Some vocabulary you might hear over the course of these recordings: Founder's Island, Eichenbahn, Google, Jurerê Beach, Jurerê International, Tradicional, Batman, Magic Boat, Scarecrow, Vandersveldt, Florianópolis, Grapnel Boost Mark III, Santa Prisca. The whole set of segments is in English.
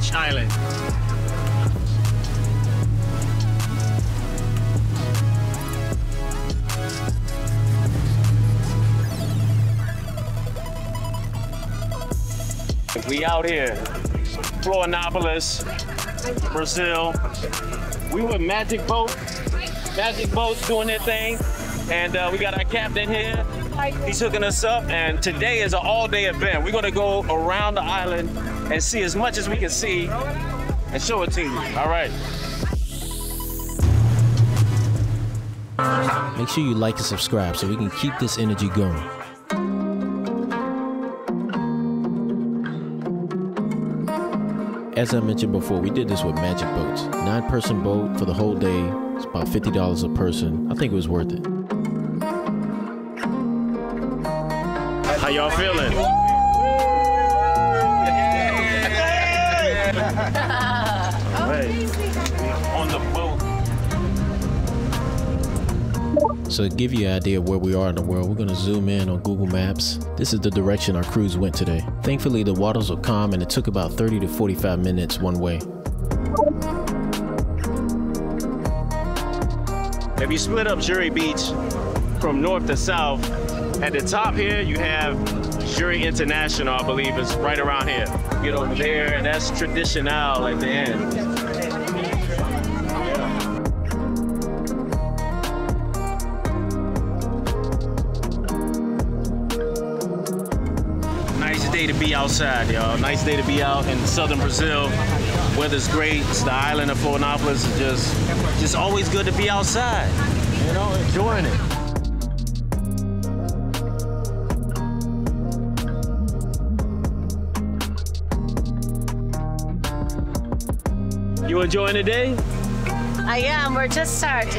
Storage Island. We out here, Florianópolis, Brazil. We with Magic Boat's doing their thing, and we got our captain here. He's hooking us up, and today is an all-day event. We're gonna go around the island and see as much as we can see and show it to you. All right. Make sure you like and subscribe so we can keep this energy going. As I mentioned before, we did this with Magic Boats. 9-person boat for the whole day. It's about $50 a person. I think it was worth it. How y'all feeling? On the boat. So to give you an idea of where we are in the world, we're going to zoom in on Google Maps. This is the direction our cruise went today. Thankfully, the waters were calm and it took about 30 to 45 minutes one way. If you split up Jurerê Beach from north to south, at the top here, you have Jurerê International, I believe, is right around here. Get over there, and that's Tradicional at the end. Nice day to be outside, y'all. Nice day to be out in southern Brazil. Weather's great. It's the island of Florianópolis. It's just always good to be outside, you know, enjoying it. You enjoying the day? I am. We're just starting.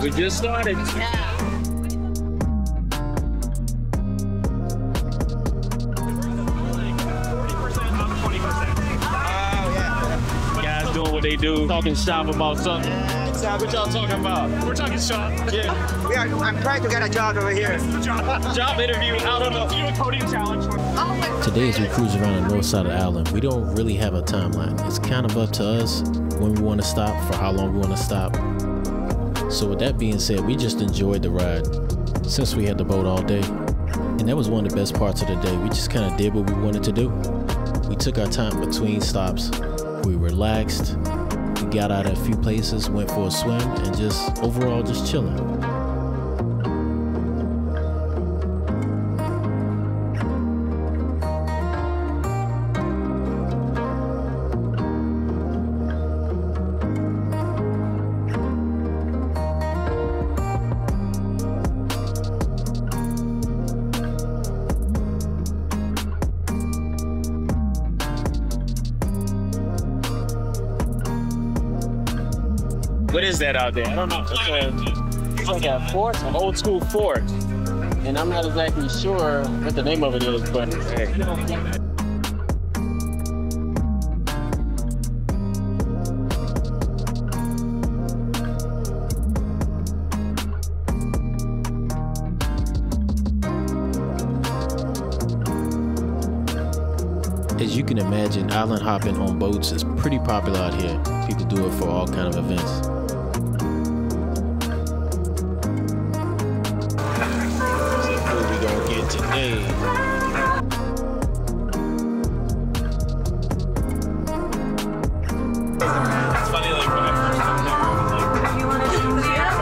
We just started. Yeah. Guys doing what they do. Talking shop about something. What y'all talking about? We're talking shop. Yeah. I'm trying to get a job over here. Job interview. I don't know. You a coding challenge. Today, as we cruise around the north side of the island, we don't really have a timeline. It's kind of up to us when we want to stop, for how long we want to stop. So with that being said, we just enjoyed the ride since we had the boat all day. And that was one of the best parts of the day. We just kind of did what we wanted to do. We took our time between stops. We relaxed. We got out of a few places, went for a swim, and just overall just chilling. What is that out there? I don't know. It's like a fort, an old school fort. And I'm not exactly sure what the name of it is, but hey. As you can imagine, island hopping on boats is pretty popular out here. People do it for all kinds of events. Today. It's funny, like when I first came to Rome, like, you want to do that?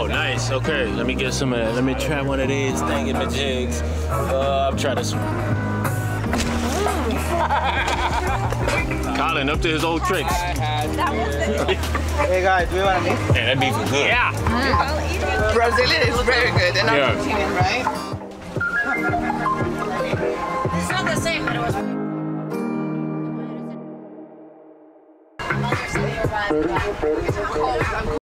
Oh, nice. Okay, let me get some of that. Let me try one of these thingamajigs. I'm trying to swim. Colin up to his old tricks. Hey guys, we want to make. Yeah, that beef is good. Yeah. Brazilian is very good, and I'm Argentinian, right? It's not the same, but it was. I'm cold.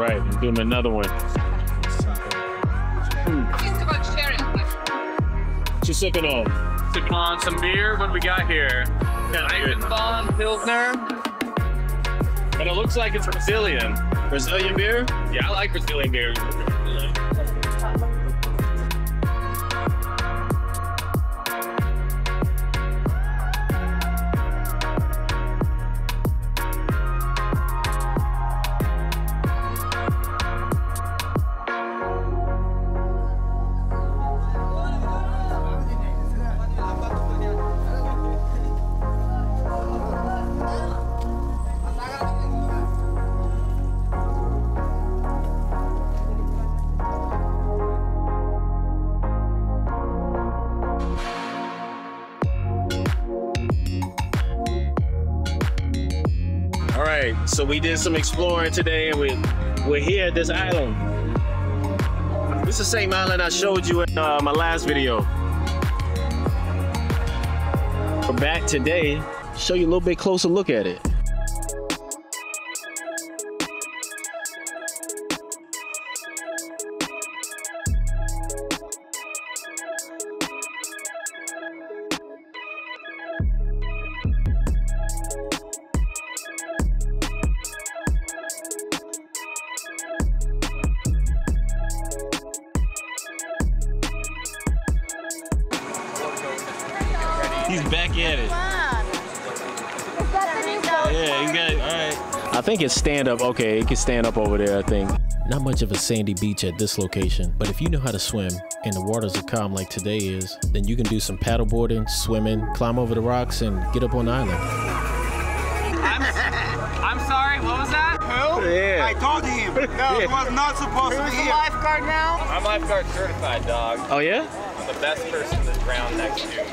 right, and doing another one. Just sipping on. Sipping on some beer. What do we got here? Got Eichenbahn Pilsner. But it looks like it's Brazilian. Brazilian beer? Yeah, I like Brazilian beer. So we did some exploring today, and we're here at this island. This is the same island I showed you in my last video. We're back today, show you a little bit closer look at it. He's back at it. Yeah, you got it. All right. I think it's stand up. Okay, it can stand up over there, I think. Not much of a sandy beach at this location, but if you know how to swim and the waters are calm like today is, then you can do some paddleboarding, swimming, climb over the rocks, and get up on the island. I'm sorry, what was that? Who? Yeah. I told him. No, yeah. He was not supposed to be here. Who's the lifeguard now? I'm lifeguard certified, dog. Oh, yeah? I'm the best person to drown next to you.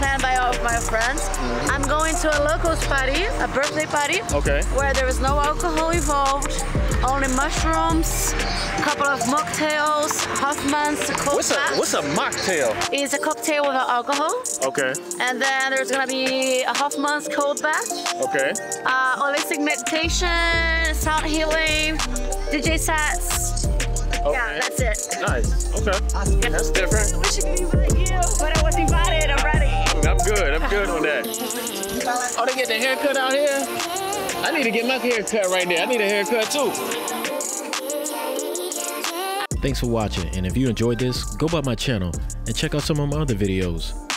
planned by all of my friends. Mm-hmm. I'm going to a locals party, a birthday party, okay, where there is no alcohol involved, only mushrooms, a couple of mocktails, Hoffman's, what's a mocktail? It's a cocktail without alcohol. Okay. And then there's gonna be a Hoffman's cold bath. Okay. Holistic meditation, sound healing, DJ sets. Okay. Yeah, that's it. Nice. Okay. Awesome. That's different. I wish you could invite you, but I was invited already. I'm good on that. Oh, they get the haircut out here? I need to get my haircut right there. I need a haircut too. Thanks for watching, and if you enjoyed this, go by my channel and check out some of my other videos.